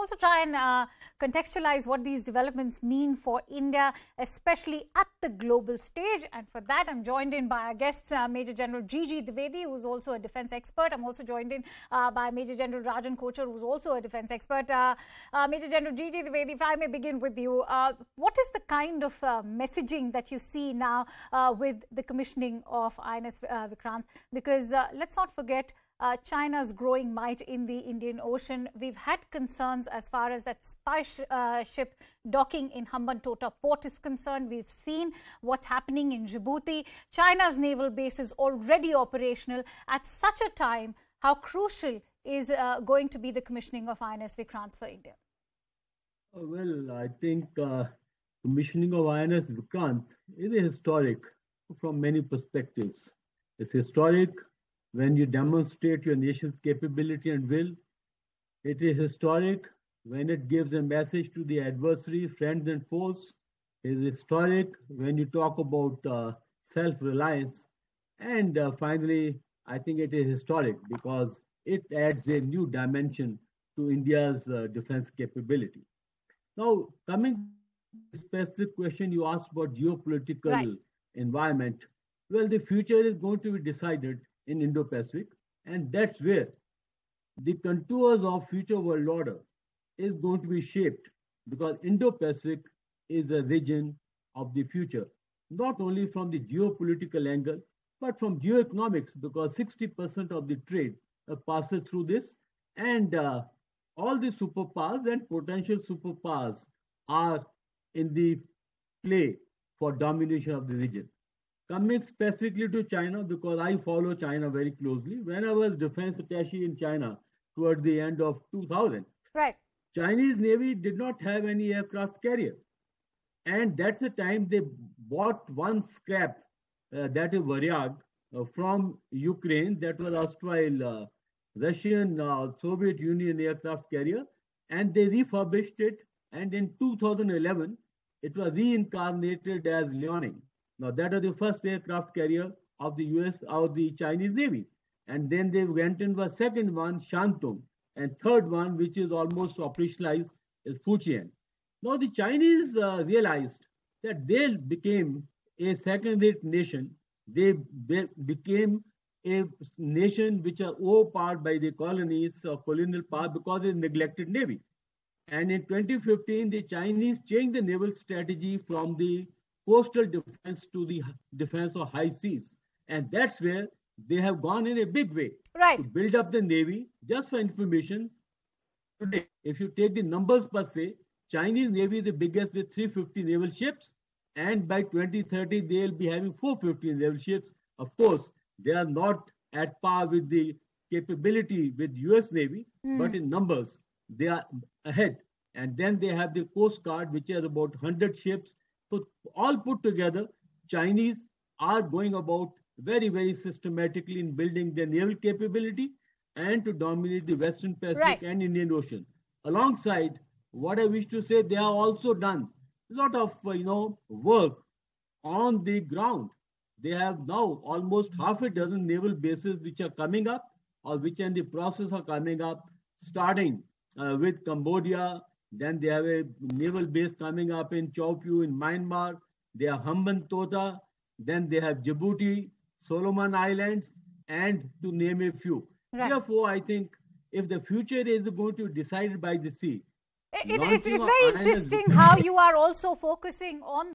also try and contextualize what these developments mean for India, especially at the global stage. And for that, I'm joined in by our guests, Major General G G Dwivedi, who's also a defense expert. I'm also joined in by Major General Rajan Kochar, who's also a defense expert. Major General G G Dwivedi, if I may begin with you, what is the kind of messaging that you see now with the commissioning of INS Vikrant? Because let's not forget, China's growing might in the Indian Ocean. We've had concerns as far as that spy ship docking in Hambantota port is concerned. We've seen what's happening in Djibouti. China's naval base is already operational. At such a time, how crucial is going to be the commissioning of INS Vikrant for India? Well, I think commissioning of INS Vikrant is historic from many perspectives. It's historic when you demonstrate your nation's capability and will. It is historic when it gives a message to the adversary, friends and foes. It is historic when you talk about self-reliance. And finally, I think it is historic because it adds a new dimension to India's defense capability. Now, coming to the specific question you asked about geopolitical environment, well, the future is going to be decided in Indo-Pacific, and that's where the contours of future world order is going to be shaped, because Indo-Pacific is a region of the future, not only from the geopolitical angle, but from geoeconomics, because 60% of the trade passes through this, and all the superpowers and potential superpowers are in the play for domination of the region. Coming specifically to China, because I follow China very closely. When I was defense attaché in China toward the end of 2000, Chinese Navy did not have any aircraft carrier. And that's the time they bought one scrap, that is Varyag, from Ukraine. That was erstwhile Russian Soviet Union aircraft carrier. And they refurbished it. And in 2011, it was reincarnated as Liaoning. Now, that was the first aircraft carrier of the US or the Chinese Navy. And then they went in for second one, Shantung. And third one, which is almost operationalized, is Fujian. Now, the Chinese realized that they became a second-rate nation. They became a nation which are overpowered by the colonies or colonial power because they neglected Navy. And in 2015, the Chinese changed the naval strategy from the coastal defense to the defense of high seas. And that's where they have gone in a big way to build up the Navy. Just for information, today, if you take the numbers per se, Chinese Navy is the biggest with 350 naval ships. And by 2030, they'll be having 450 naval ships. Of course, they are not at par with the capability with US Navy, but in numbers, they are ahead. And then they have the Coast Guard, which has about 100 ships. So all put together, Chinese are going about very, very systematically in building their naval capability and to dominate the Western Pacific and Indian Ocean. Alongside, what I wish to say, they have also done a lot of work on the ground. They have now almost half a dozen naval bases which are coming up or which are in the process of coming up, starting with Cambodia. Then they have a naval base coming up in Chaupyu in Myanmar. They have Hambantota. Then they have Djibouti, Solomon Islands, and to name a few. Therefore, I think if the future is going to be decided by the sea. It's very interesting how you are also focusing on